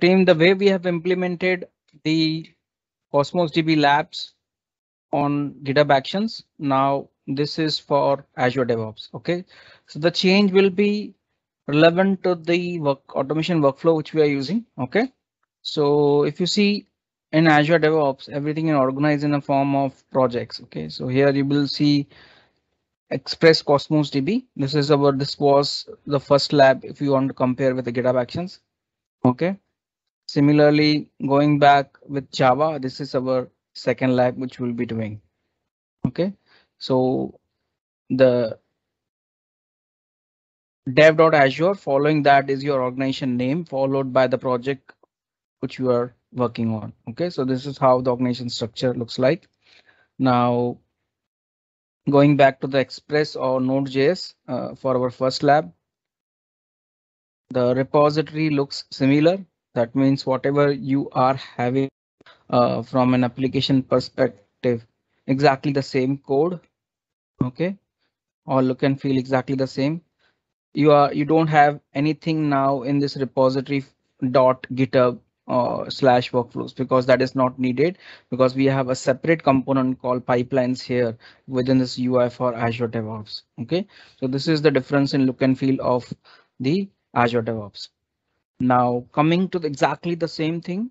Team, the way we have implemented the Cosmos DB labs on GitHub Actions, now this is for Azure DevOps. Okay, so the change will be relevant to the automation workflow which we are using. Okay, so if you see in Azure DevOps, everything is organized in a form of projects. Okay, so here you will see Express Cosmos DB. This was the first lab if you want to compare with the GitHub Actions. Okay, similarly, going back with Java, this is our second lab which we'll be doing. Okay, so the dev.azure, following that is your organization name followed by the project which you are working on. Okay, so this is how the organization structure looks like. Now going back to the Express or Node.js for our first lab, the repository looks similar. That means whatever you are having from an application perspective, exactly the same code. Okay, all look and feel exactly the same. You don't have anything now in this repository .github/workflows because that is not needed, because we have a separate component called pipelines here within this UI for Azure DevOps. Okay, so this is the difference in look and feel of the Azure DevOps. Now coming to exactly the same thing,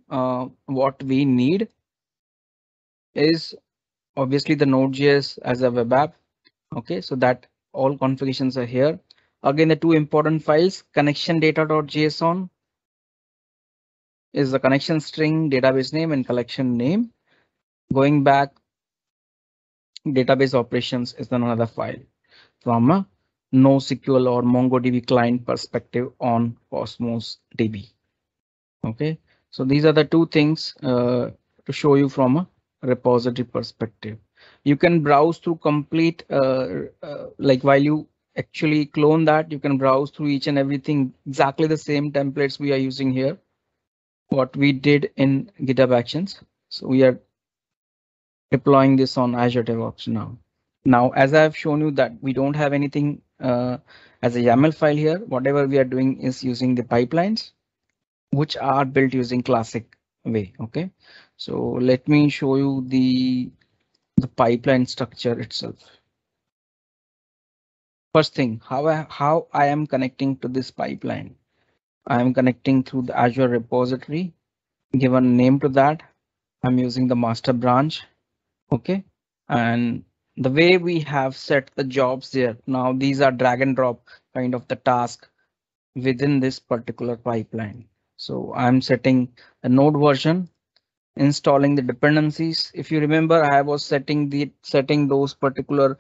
what we need is obviously the Node.js as a web app. Okay, so that all configurations are here. Again, the two important files, connection data.json is the connection string, database name and collection name. Going back, database operations is another file from a NoSQL or MongoDB client perspective on Cosmos DB. Okay, so these are the two things to show you from a repository perspective. You can browse through complete like while you actually clone that, you can browse through each and everything, exactly the same templates we are using here, what we did in GitHub Actions. So we are deploying this on Azure DevOps now. Now, as I have shown you that we don't have anything as a YAML file here, whatever we are doing is using the pipelines, which are built using classic way. Okay, so let me show you the pipeline structure itself. First thing, how I am connecting to this pipeline. I am connecting through the Azure repository, given name to that. I'm using the master branch. Okay, and the way we have set the jobs there, now these are drag and drop kind of the task within this particular pipeline. So I'm setting the node version, installing the dependencies. If you remember, I was setting those particular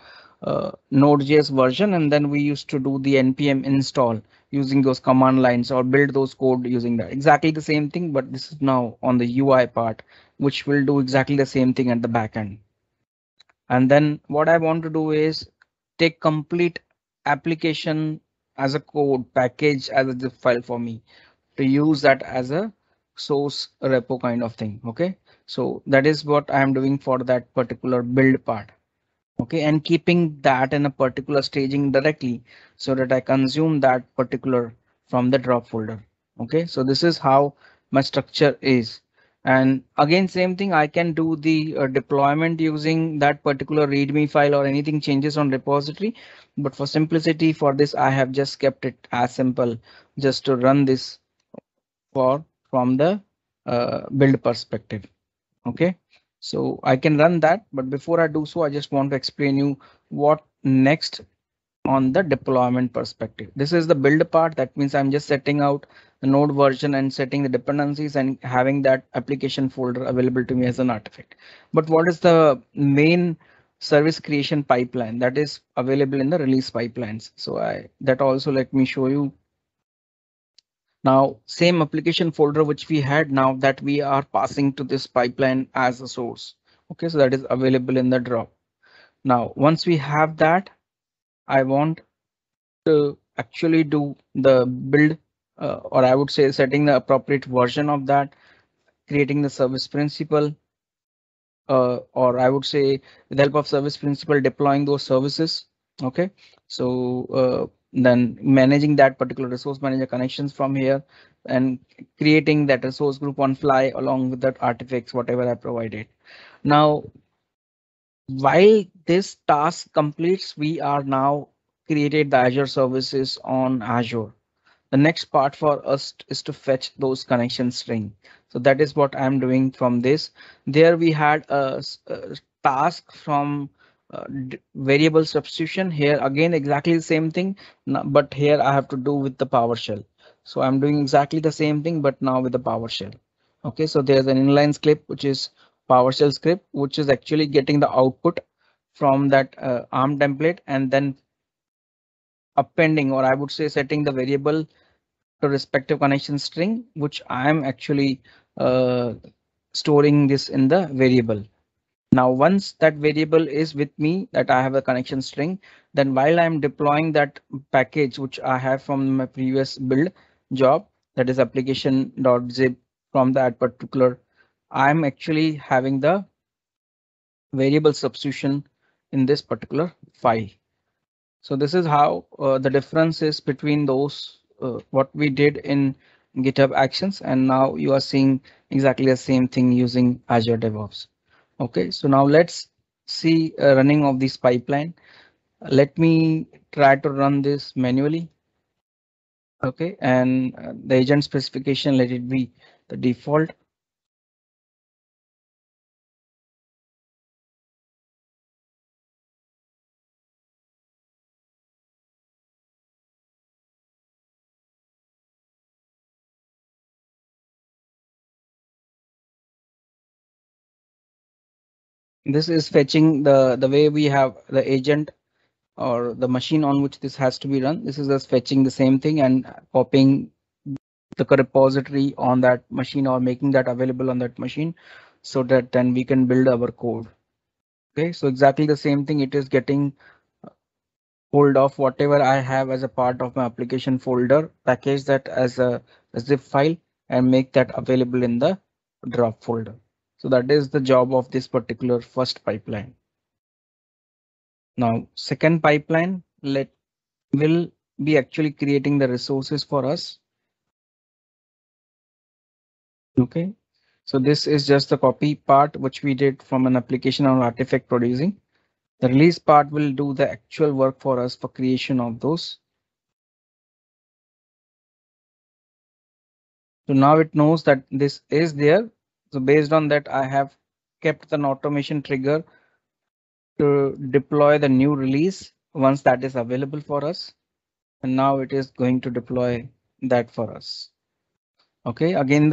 Node.js version, and then we used to do the npm install using those command lines or build those code using that. Exactly the same thing, but this is now on the UI part, which will do exactly the same thing at the back end. And then what I want to do is take complete application as a code package as a zip file for me to use that as a source repo kind of thing. Okay, so that is what I am doing for that particular build part. Okay, and keeping that in a particular staging directly so that I consume that particular from the drop folder. Okay, so this is how my structure is. And again, same thing, I can do the deployment using that particular readme file or anything changes on repository. But for simplicity for this, I have just kept it as simple just to run this from the build perspective. Okay, so I can run that, but before I do so, I just want to explain you what next on the deployment perspective. This is the build part. That means I'm just setting out the node version and setting the dependencies and having that application folder available to me as an artifact. But what is the main service creation pipeline that is available in the release pipelines? So that also let me show you. Now, same application folder which we had, now that we are passing to this pipeline as a source. Okay, so that is available in the drop. Now, once we have that, I want to actually do the build or I would say setting the appropriate version of that, creating the service principal or I would say with the help of service principal, deploying those services. Okay, so then managing that particular resource manager connections from here, and creating that resource group on fly along with that artifacts, whatever I provided. Now, while this task completes, we are now created the Azure services on Azure. The next part for us is to fetch those connection string. So that is what I'm doing from this. There we had a task from variable substitution. Here again, exactly the same thing, but here I have to do with the PowerShell. So I'm doing exactly the same thing, but now with the PowerShell. OK, so there's an inline script, which is PowerShell script, which is actually getting the output from that ARM template and then appending, or I would say setting the variable to respective connection string, which I'm actually storing this in the variable. Now, once that variable is with me, that I have a connection string, then while I'm deploying that package, which I have from my previous build job, that is application.zip, from that particular, I'm actually having the variable substitution in this particular file. So this is how the difference is between those what we did in GitHub Actions, and now you are seeing exactly the same thing using Azure DevOps. OK, so now let's see running of this pipeline. Let me try to run this manually. OK, and the agent specification, let it be the default. This is fetching the way we have the agent or the machine on which this has to be run. This is just fetching the same thing and copying the repository on that machine or making that available on that machine so that then we can build our code. OK, so exactly the same thing. It is getting hold of whatever I have as a part of my application folder, package that as a zip file and make that available in the drop folder. So that is the job of this particular first pipeline. Now, second pipeline will be actually creating the resources for us. OK, so this is just the copy part which we did from an application or artifact producing. The release part will do the actual work for us for creation of those. So now it knows that this is there. So based on that, I have kept an automation trigger to deploy the new release once that is available for us. And now it is going to deploy that for us. OK, again,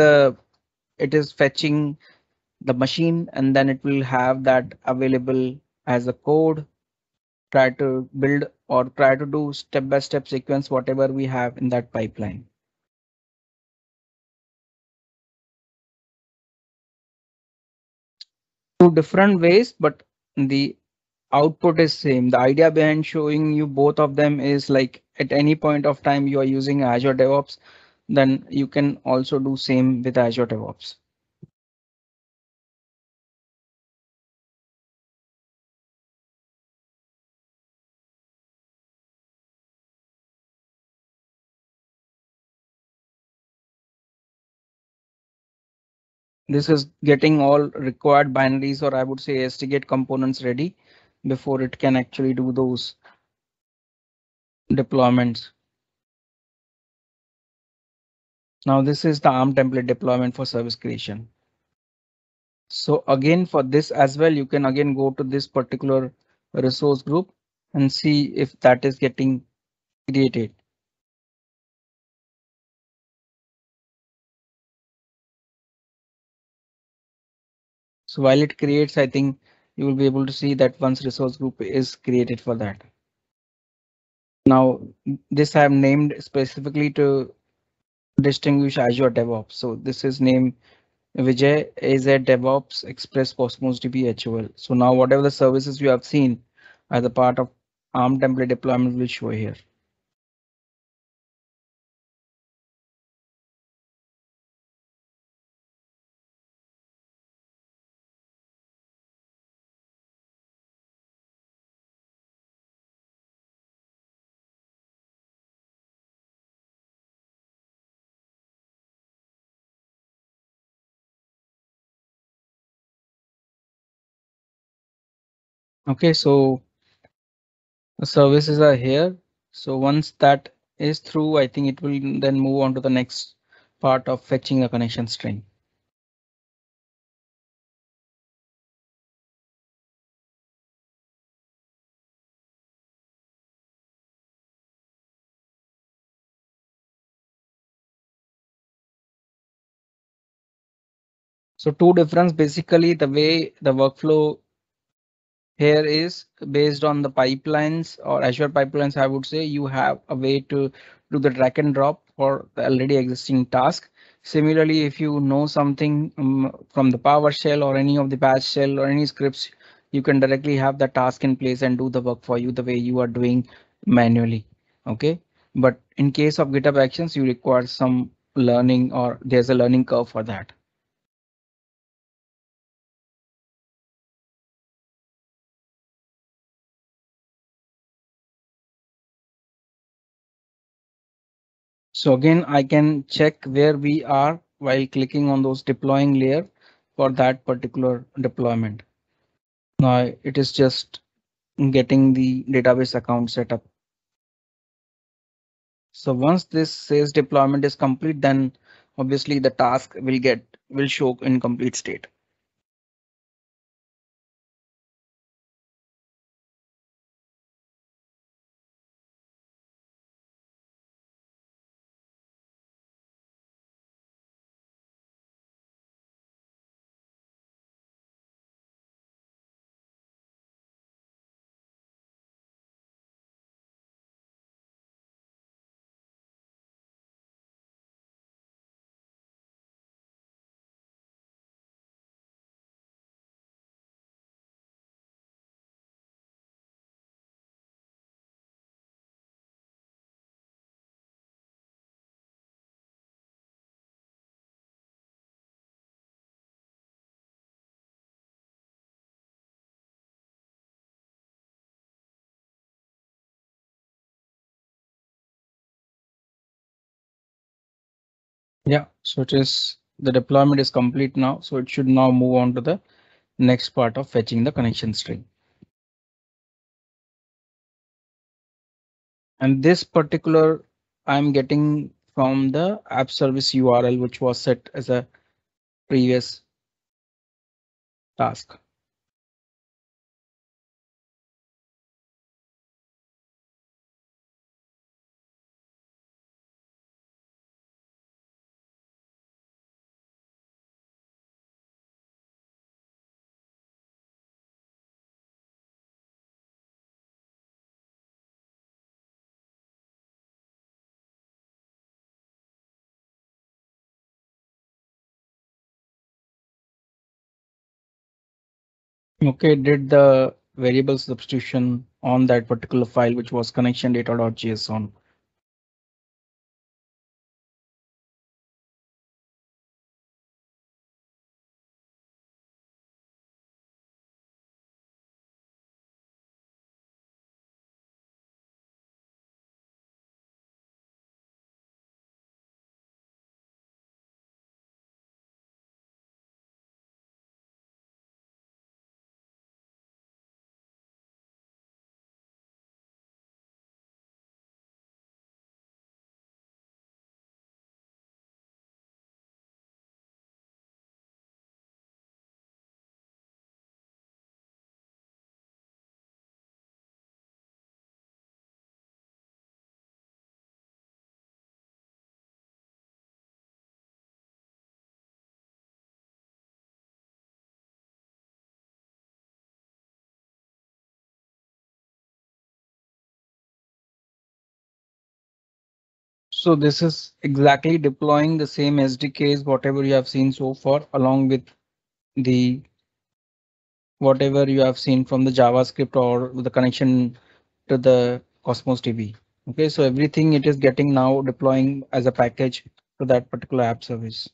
it is fetching the machine and then it will have that available as a code. Try to build or try to do step by step sequence, whatever we have in that pipeline. Two different ways, but the output is same. The idea behind showing you both of them is like at any point of time you are using Azure DevOps, then you can also do same with Azure DevOps. This is getting all required binaries, or I would say AST gate components ready before it can actually do those deployments. Now this is the ARM template deployment for service creation. So again, for this as well, you can again go to this particular resource group and see if that is getting created. So while it creates, I think you will be able to see that once resource group is created for that. Now this I have named specifically to distinguish Azure DevOps. So this is named Vijay AZ DevOps Express Cosmos DB HOL. So now whatever the services you have seen as a part of ARM template deployment will show here. Okay, so services are here. So once that is through, I think it will then move on to the next part of fetching a connection string. So two difference, basically the way the workflow here is based on the pipelines or Azure pipelines. I would say you have a way to do the drag and drop for the already existing task. Similarly, if you know something from the PowerShell or any of the Bash shell or any scripts, you can directly have the task in place and do the work for you the way you are doing manually. Okay, but in case of GitHub Actions, you require some learning, or there's a learning curve for that. So again, I can check where we are while clicking on those deploying layer for that particular deployment. Now it is just getting the database account set up. So once this says deployment is complete, then obviously the task will show in complete state. Yeah, so it is, the deployment is complete now, so it should now move on to the next part of fetching the connection string. And this particular I'm getting from the app service URL, which was set as a previous task. Okay, did the variable substitution on that particular file, which was connection data.json. So this is exactly deploying the same SDKs, whatever you have seen so far, along with the whatever you have seen from the JavaScript or the connection to the Cosmos DB. Okay, so everything it is getting now deploying as a package to that particular app service.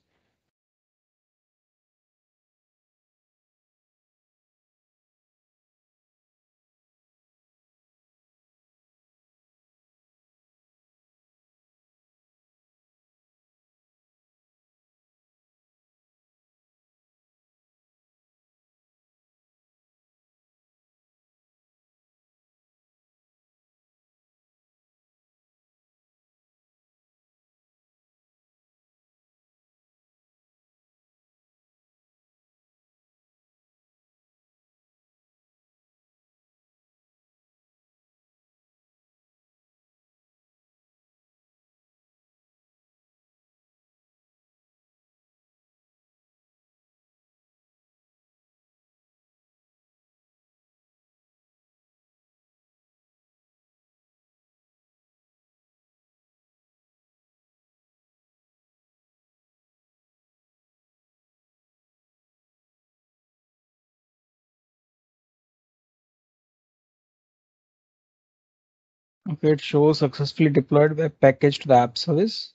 Okay, it shows successfully deployed web package to the app service,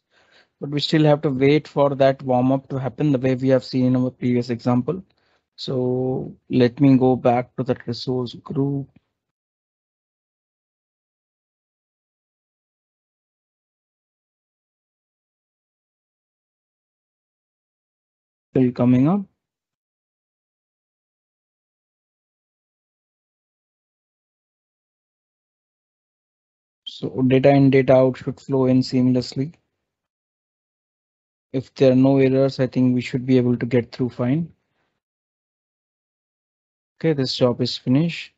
but we still have to wait for that warm up to happen the way we have seen in our previous example. So let me go back to that resource group. Still coming up. So data in, data out should flow in seamlessly. If there are no errors, I think we should be able to get through fine. Okay, this job is finished.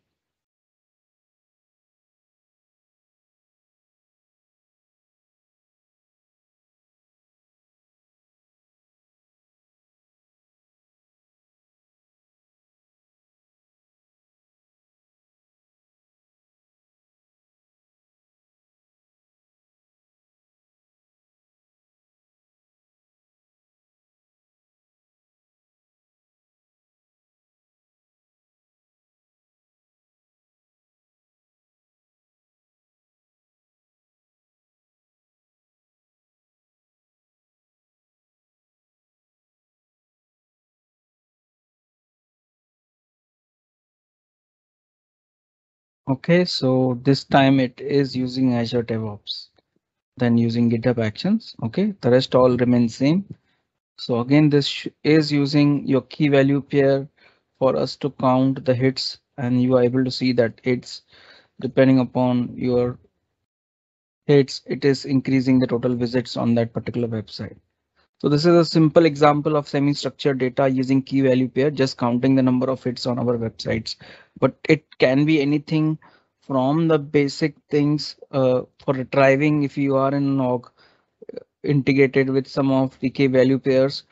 Okay, so this time it is using Azure DevOps, then using GitHub Actions. Okay, the rest all remains same. So again, this is using your key value pair for us to count the hits, and you are able to see that it's depending upon your hits, it is increasing the total visits on that particular website. So this is a simple example of semi-structured data using key value pair, just counting the number of hits on our websites. But it can be anything from the basic things for retrieving if you are in an org integrated with some of the key value pairs,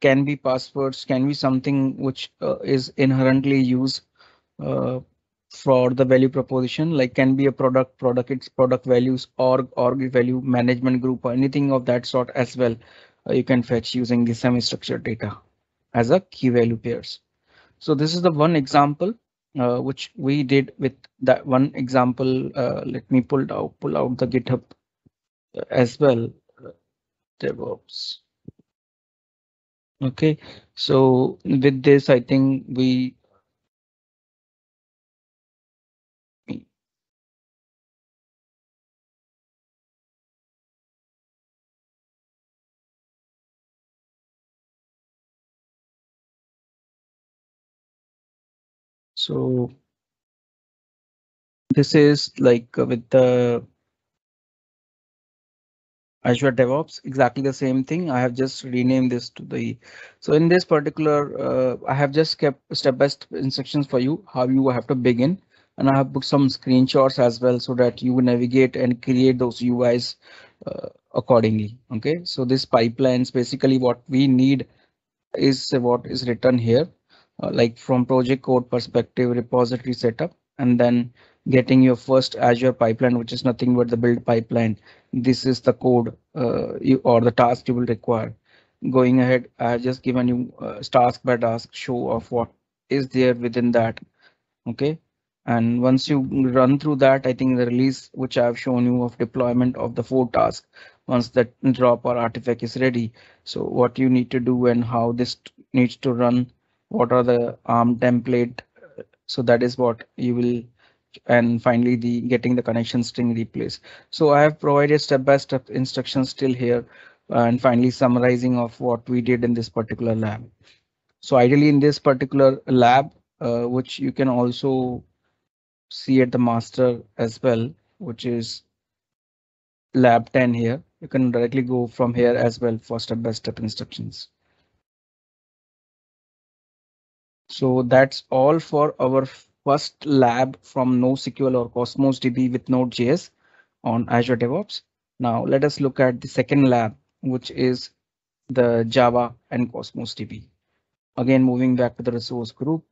can be passwords, can be something which is inherently used for the value proposition, like can be a product, its product values, org value, management group, or anything of that sort as well. You can fetch using the semi-structured data as a key value pairs. So this is the one example which we did with that one example. Let me pull out the GitHub as well. DevOps. Okay, so with this, I think we. So this is like with the Azure DevOps, exactly the same thing. I have just renamed this to the, so in this particular, I have just kept step-by-step instructions for you, how you have to begin. And I have put some screenshots as well so that you navigate and create those UIs accordingly. Okay, so this pipelines, basically what we need is what is written here. Like from project code perspective, repository setup, and then getting your first Azure pipeline, which is nothing but the build pipeline. This is the code or the task you will require. Going ahead, I have just given you task by task show of what is there within that. Okay, and once you run through that, I think the release which I have shown you of deployment of the 4 tasks, once that drop or artifact is ready. So what you need to do and how this needs to run. What are the ARM template? So that is what you will, and finally the getting the connection string replaced. So I have provided step-by-step instructions still here, and finally summarizing of what we did in this particular lab. So ideally in this particular lab, which you can also see at the master as well, which is lab 10 here. You can directly go from here as well for step-by-step instructions. So that's all for our first lab from NoSQL or Cosmos DB with Node.js on Azure DevOps. Now let us look at the second lab, which is the Java and Cosmos DB. Again, moving back to the resource group,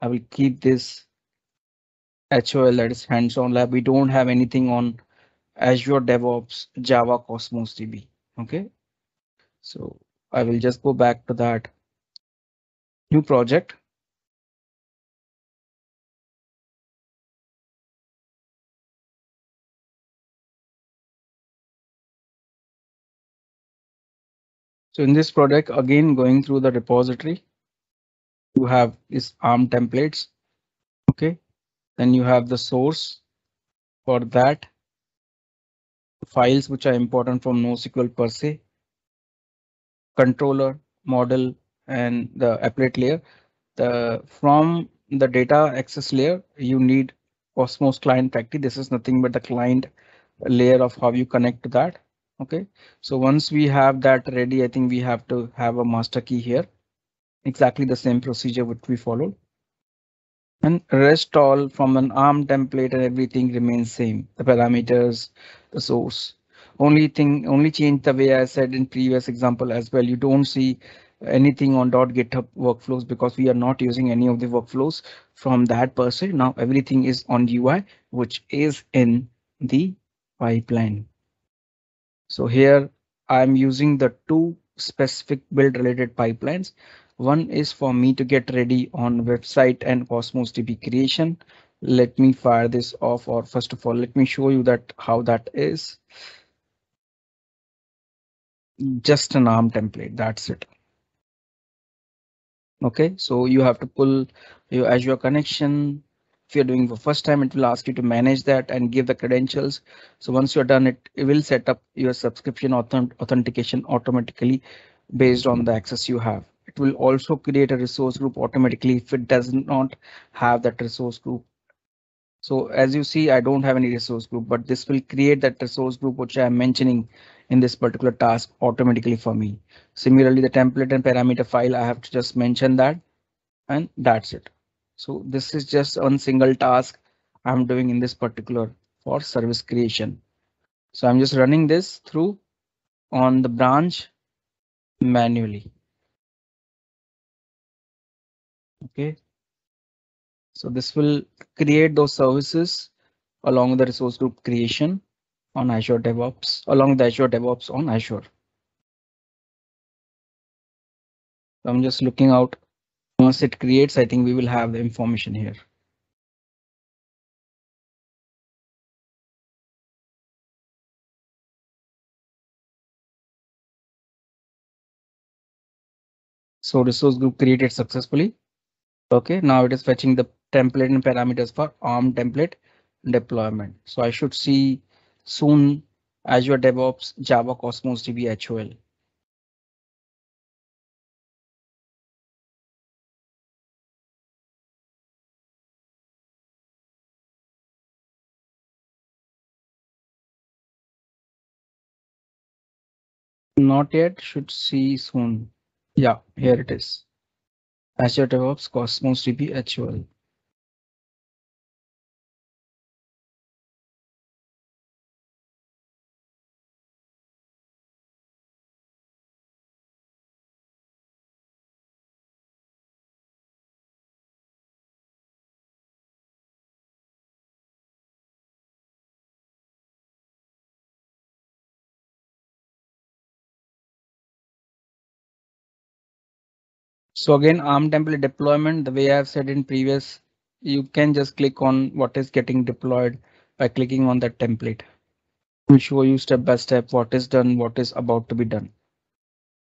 I will keep this HOL, that is hands-on lab. We don't have anything on Azure DevOps, Java, Cosmos DB. Okay, so I will just go back to that. New project. So in this project, again, going through the repository, you have is ARM templates. OK, then you have the source for that. Files which are important from NoSQL per se. Controller, model, and the applet layer. From the data access layer, you need Cosmos client factory. This is nothing but the client layer of how you connect to that. OK, so once we have that ready, I think we have to have a master key here. Exactly the same procedure which we followed. And rest all from an ARM template and everything remains same. The parameters, the source. Only change the way I said in previous example as well. You don't see anything on .github workflows because we are not using any of the workflows from that per se. Now everything is on UI, which is in the pipeline. So here I'm using the two specific build related pipelines. One is for me to get ready on website and Cosmos DB creation. Let me fire this off, or first of all, let me show you that how that is. Just an ARM template, that's it. OK, so you have to pull your Azure connection. If you're doing for first time, it will ask you to manage that and give the credentials. So once you're done, it will set up your subscription authentication automatically based on the access you have. It will also create a resource group automatically if it does not have that resource group. So as you see, I don't have any resource group, but this will create that resource group which I am mentioning in this particular task automatically for me. Similarly, the template and parameter file, I have to just mention that, and that's it. So this is just one single task I'm doing in this particular for service creation. So I'm just running this through on the branch manually. OK, so this will create those services along with the resource group creation on Azure DevOps, along with Azure DevOps on Azure. So I'm just looking out. Once it creates, I think we will have the information here. So resource group created successfully. OK, now it is fetching the template and parameters for ARM template deployment. So I should see soon Azure DevOps Java Cosmos DB HOL. Not yet, should see soon. Yeah, here it is. Azure DevOps Cosmos DB HOL. So again, ARM template deployment, the way I've said in previous, you can just click on what is getting deployed by clicking on that template. We'll show you step by step what is done, what is about to be done.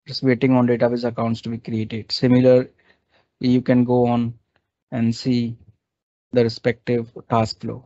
Just waiting on database accounts to be created. Similar, you can go on and see the respective task flow.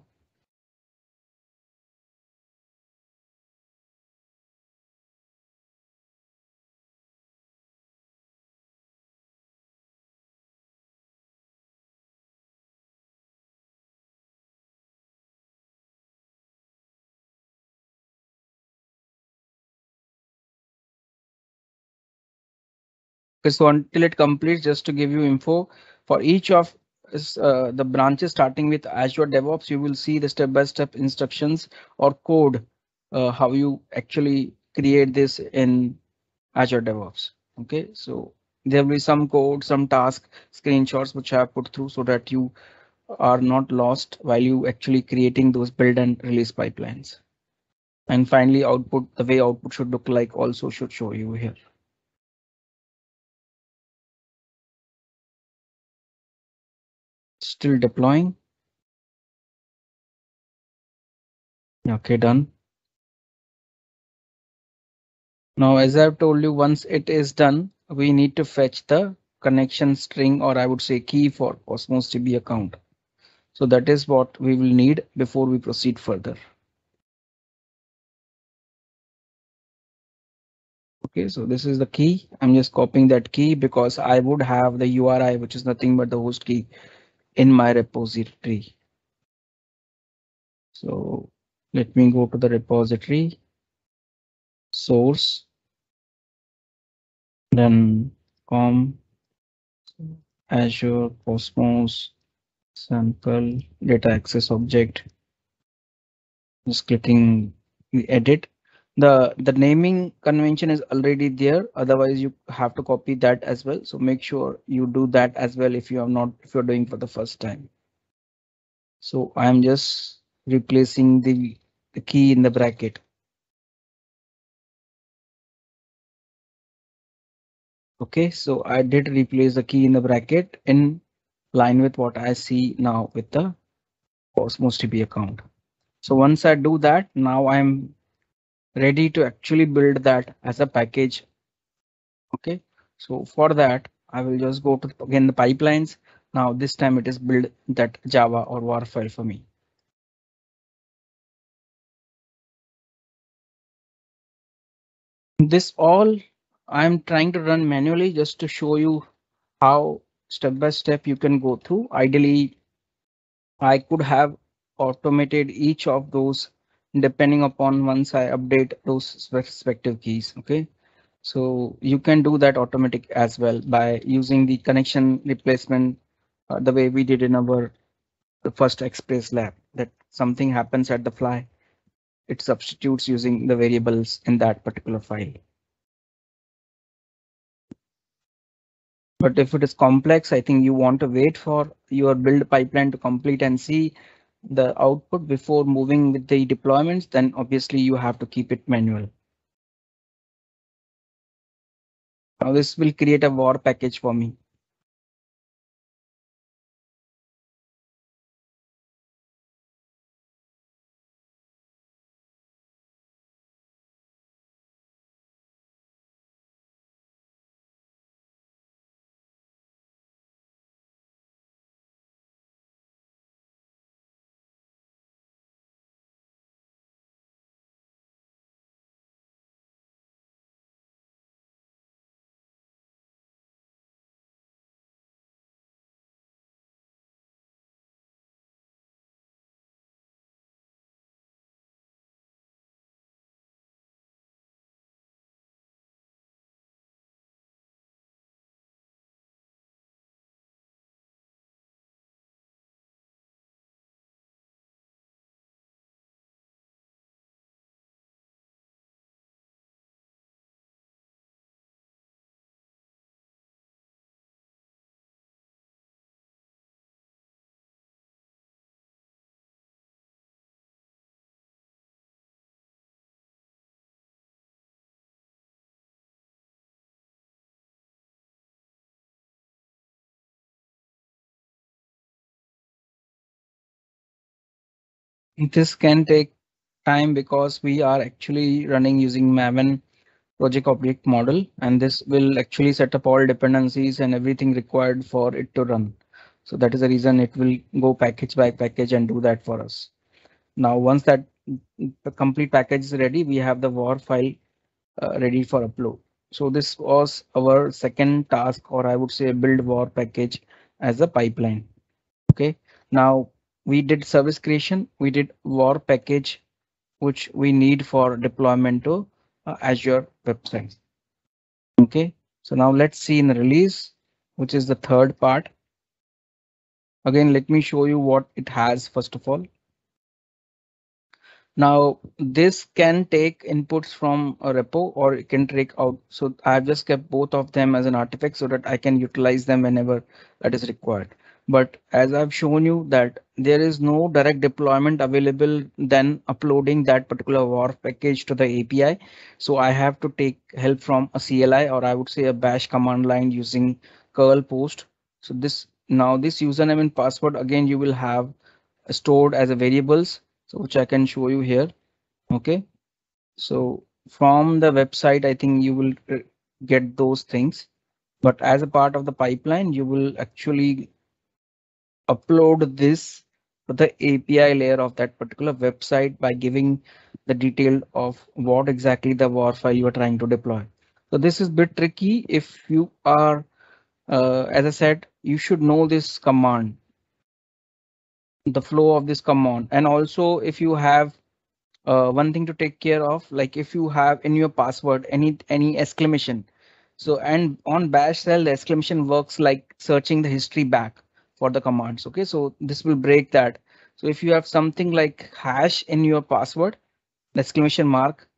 So until it completes, just to give you info for each of the branches, starting with Azure DevOps, you will see the step-by-step instructions or code, how you actually create this in Azure DevOps. OK, so there will be some code, some task screenshots which I have put through so that you are not lost while you actually creating those build and release pipelines. And finally, output, the way output should look like also should show you here. Still deploying. OK, done. Now, as I've told you, once it is done, we need to fetch the connection string, or I would say key, for Cosmos DB account. So that is what we will need before we proceed further. Okay, so this is the key. I'm just copying that key because I would have the URI, which is nothing but the host key, in my repository. So let me go to the repository, source, then com Azure Cosmos sample data access object. Just clicking the edit. The naming convention is already there, otherwise you have to copy that as well, so make sure you do that as well if you're doing for the first time. So I'm just replacing the key in the bracket. Okay, so I did replace the key in the bracket in line with what I see now with the Cosmos DB account. So once I do that, now I'm ready to actually build that as a package. Okay, so for that I will just go to again the pipelines. Now this time it is build that Java or WAR file for me. This all I'm trying to run manually just to show you how step by step you can go through. Ideally, I could have automated each of those depending upon once I update those respective keys. Okay, so you can do that automatic as well by using the connection replacement the way we did in the first Express lab, that something happens at the fly, it substitutes using the variables in that particular file. But if it is complex, I think you want to wait for your build pipeline to complete and see the output before moving with the deployments, then obviously you have to keep it manual. Now this will create a WAR package for me. This can take time because we are actually running using Maven project object model, and this will actually set up all dependencies and everything required for it to run. So that is the reason it will go package by package and do that for us. Now, once that the complete package is ready, we have the WAR file ready for upload. So this was our second task, or I would say build WAR package as a pipeline. Okay, now we did service creation, we did WAR package, which we need for deployment to Azure websites. Okay, so now let's see in the release, which is the third part. Again, let me show you what it has first of all. Now, this can take inputs from a repo or it can take out. So I've just kept both of them as an artifact so that I can utilize them whenever that is required. But as I've shown you that there is no direct deployment available than uploading that particular WAR package to the API. So I have to take help from a CLI, or I would say a bash command line using curl post. So this now this username and password again you will have stored as a variables, so which I can show you here. Okay, so from the website, I think you will get those things. But as a part of the pipeline, you will actually upload this to the API layer of that particular website by giving the detail of what exactly the WAR file you are trying to deploy. So this is a bit tricky. If you are, as I said, you should know this command, the flow of this command. And also if you have one thing to take care of, like if you have in your password any exclamation. So and on bash shell, the exclamation works like searching the history back for the commands. OK, so this will break that. So if you have something like hash in your password, exclamation mark,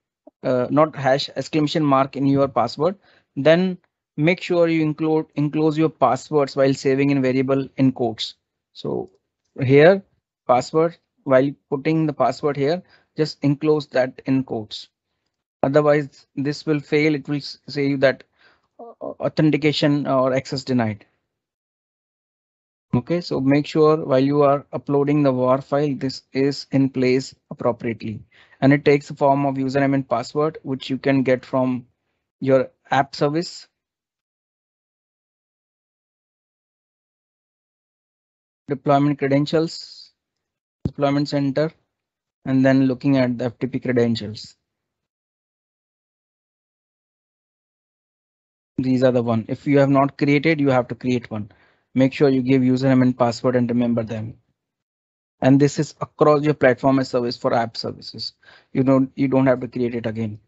not hash, exclamation mark in your password, then make sure you enclose your passwords while saving in variable in quotes. So here password, while putting the password here, just enclose that in quotes. Otherwise this will fail. It will say that authentication or access denied. OK, so make sure while you are uploading the WAR file, this is in place appropriately, and it takes the form of username and password, which you can get from your app service. Deployment credentials, deployment center, and then looking at the FTP credentials. These are the one. If you have not created, you have to create one. Make sure you give username and password and remember them. And this is across your platform as service for app services. You don't have to create it again.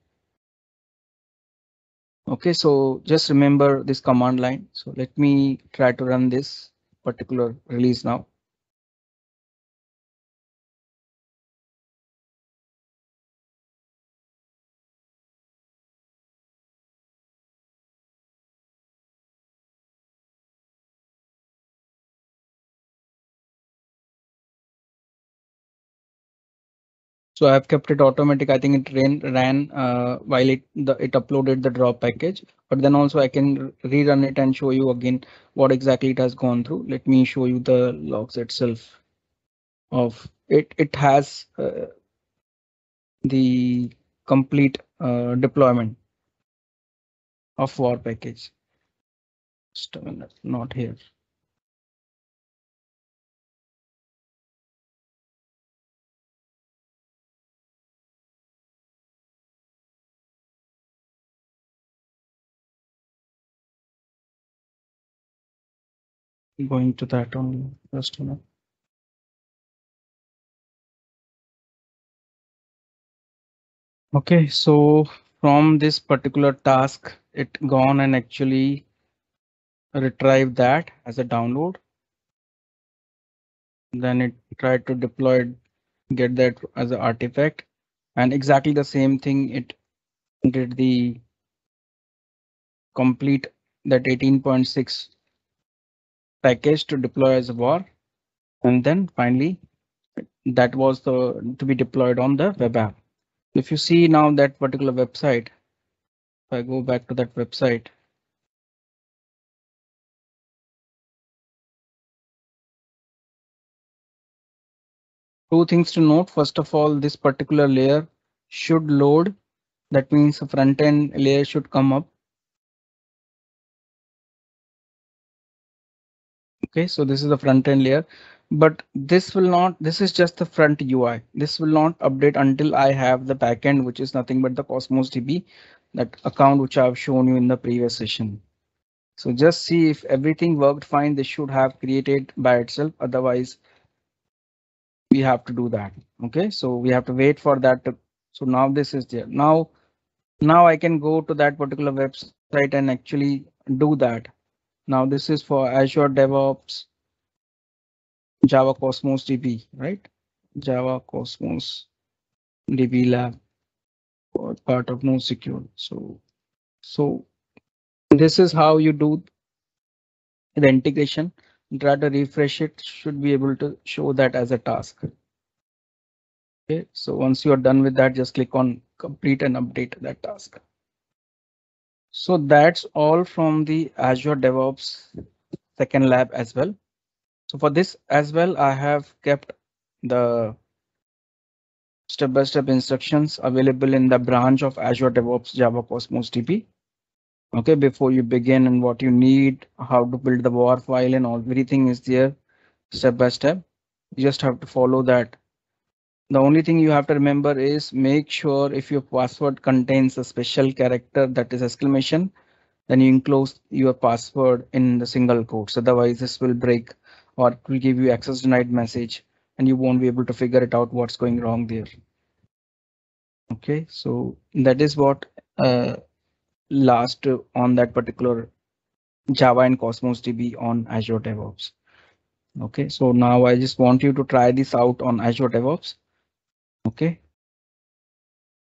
OK, so just remember this command line. So let me try to run this particular release now. So I've kept it automatic. I think it ran while it uploaded the drop package, but then also I can rerun it and show you again what exactly it has gone through. Let me show you the logs itself of it. It has the complete deployment of WAR package. Just a minute, not here. Going to that only, just a minute. OK, so from this particular task, it gone and actually retrieved that as a download. Then it tried to deploy it, get that as an artifact, and exactly the same thing. It did the complete that 18.6 package to deploy as a WAR, and then finally that was to be deployed on the web app. If you see now that particular website, if I go back to that website, two things to note. First of all, this particular layer should load. That means the front end layer should come up. OK, so this is the front end layer, but this will not. This is just the front UI. This will not update until I have the backend, which is nothing but the Cosmos DB, that account which I've shown you in the previous session. So just see if everything worked fine. This should have created by itself. Otherwise, we have to do that. OK, so we have to wait for that. So now this is there. Now I can go to that particular website and actually do that. Now this is for Azure DevOps Java Cosmos DB, right? Java Cosmos DB Lab, or part of NoSecure. So this is how you do the integration. Try to refresh it. Should be able to show that as a task. Okay, so once you are done with that, just click on complete and update that task. So that's all from the Azure DevOps second lab as well. So for this as well, I have kept the step-by-step instructions available in the branch of Azure DevOps Java Cosmos DB. Okay, before you begin and what you need, how to build the WAR file and all, everything is there step-by-step. You just have to follow that. The only thing you have to remember is make sure if your password contains a special character, that is exclamation, then you enclose your password in the single quotes. Otherwise this will break or it will give you access denied message and you won't be able to figure it out what's going wrong there. Okay, so that is what last on that particular Java and Cosmos DB on Azure DevOps. Okay, so now I just want you to try this out on Azure DevOps. Okay,